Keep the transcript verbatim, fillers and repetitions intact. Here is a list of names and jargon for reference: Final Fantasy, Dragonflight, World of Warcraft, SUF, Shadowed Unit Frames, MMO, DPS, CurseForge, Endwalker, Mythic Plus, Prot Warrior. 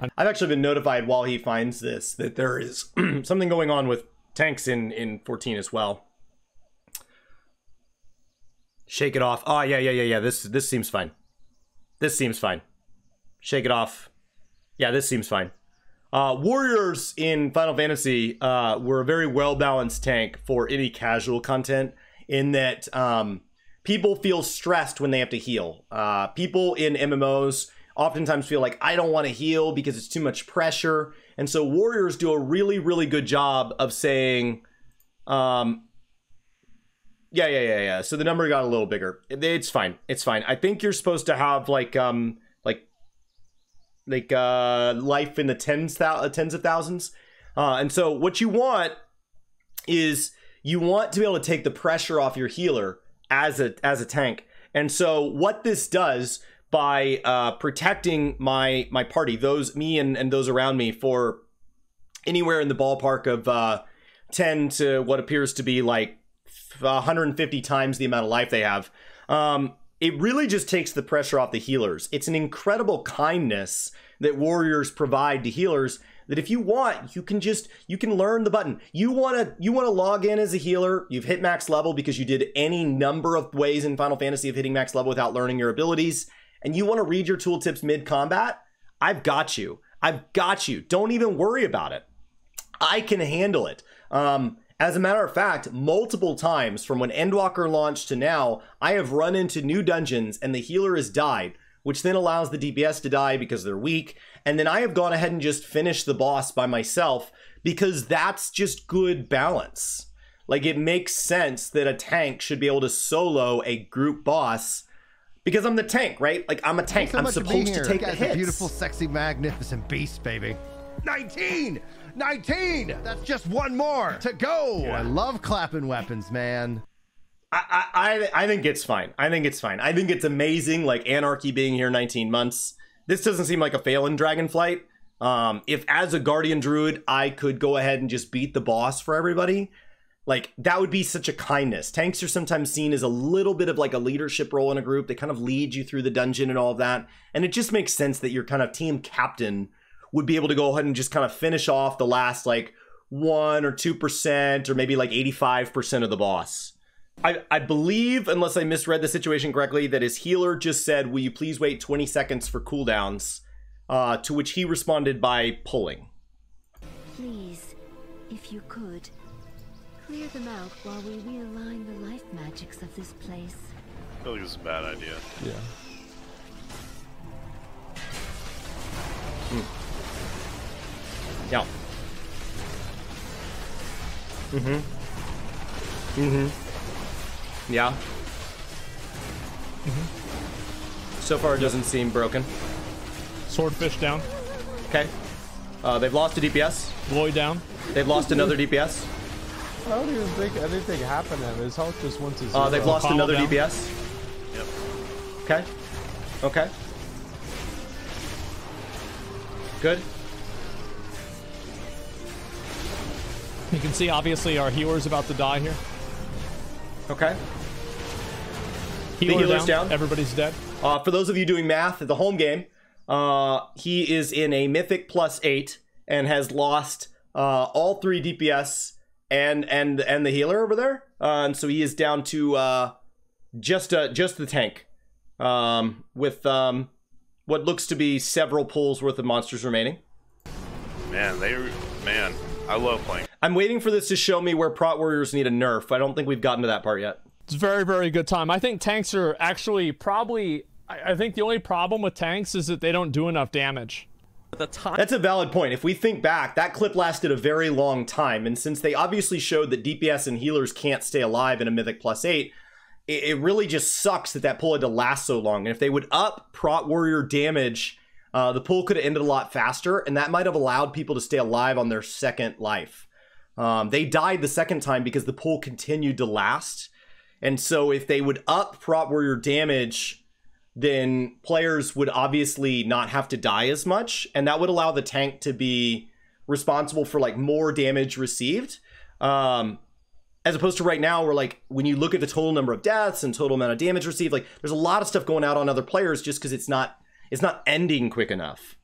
I've actually been notified while he finds this that there is something going on with tanks in, in fourteen as well. Shake it off. Oh, yeah, yeah, yeah, yeah. This, this seems fine. This seems fine. Shake it off. Yeah, this seems fine. Uh, warriors in Final Fantasy uh, were a very well-balanced tank for any casual content in that um, people feel stressed when they have to heal. Uh, people in M M Os oftentimes feel like, I don't want to heal because it's too much pressure. And so warriors do a really, really good job of saying... Um, Yeah, yeah, yeah, yeah. So the number got a little bigger. It's fine. It's fine. I think you're supposed to have like, um, like, like, uh, life in the tens, th tens of thousands. Uh, and so what you want is you want to be able to take the pressure off your healer as a as a tank. And so what this does by uh, protecting my my party, those me and and those around me, for anywhere in the ballpark of uh, ten to what appears to be like one hundred fifty times the amount of life they have. Um, it really just takes the pressure off the healers. It's an incredible kindness that warriors provide to healers that if you want, you can just, you can learn the button. You want to, you want to log in as a healer. You've hit max level because you did any number of ways in Final Fantasy of hitting max level without learning your abilities. And you want to read your tooltips mid-combat. I've got you. I've got you. Don't even worry about it. I can handle it. Um, As a matter of fact, multiple times from when Endwalker launched to now, I have run into new dungeons and the healer has died, which then allows the D P S to die because they're weak. And then I have gone ahead and just finished the boss by myself because that's just good balance. Like, it makes sense that a tank should be able to solo a group boss because I'm the tank, right? Like, I'm a tank. I'm supposed to take the hits. Beautiful, sexy, magnificent beast, baby. nineteen! nineteen! That's just one more to go. Yeah. I love clapping weapons, man. I, I I think it's fine. I think it's fine. I think it's amazing, like, Anarchy being here nineteen months. This doesn't seem like a fail in Dragonflight. Um, if as a Guardian Druid, I could go ahead and just beat the boss for everybody, like, that would be such a kindness. Tanks are sometimes seen as a little bit of like a leadership role in a group. They kind of lead you through the dungeon and all of that. And it just makes sense that you're kind of team captain would be able to go ahead and just kind of finish off the last like one or two percent or maybe like eighty-five percent of the boss. I, I believe, unless I misread the situation correctly, that his healer just said, will you please wait twenty seconds for cooldowns? Uh, to which he responded by pulling. Please, if you could, clear them out while we realign the life magics of this place. I feel like this is a bad idea. Yeah. Hmm. Yeah. Mm-hmm. Mm-hmm. Yeah. Mm-hmm. So far it doesn't seem broken. Swordfish down. Okay. Uh, they've lost a D P S. Lloyd down. They've lost another D P S. I don't even think anything happened to him. His health just went to zero. Uh, they've lost Apollo another down. D P S. Yep. Okay. Okay. Good. You can see, obviously, our healer's about to die here. Okay. Healer the healer's down. down. Everybody's dead. Uh, for those of you doing math at the home game, uh, he is in a Mythic Plus eight and has lost uh, all three D P S and and and the healer over there, uh, and so he is down to uh, just uh, just the tank um, with. Um, What looks to be several pulls worth of monsters remaining. Man, they, man, I love playing. I'm waiting for this to show me where Prot Warriors need a nerf. I don't think we've gotten to that part yet. It's very, very good time. I think tanks are actually probably, I, I think the only problem with tanks is that they don't do enough damage. The time That's a valid point. If we think back, that clip lasted a very long time. And since they obviously showed that D P S and healers can't stay alive in a Mythic Plus eight, it really just sucks that that pull had to last so long. And if they would up Prot Warrior damage, uh, the pull could have ended a lot faster, and that might have allowed people to stay alive on their second life. Um, they died the second time because the pull continued to last. And so if they would up Prot Warrior damage, then players would obviously not have to die as much, and that would allow the tank to be responsible for like more damage received. Um, As opposed to right now, we're like, when you look at the total number of deaths and total amount of damage received, like, there's a lot of stuff going out on other players just because it's not, it's not ending quick enough.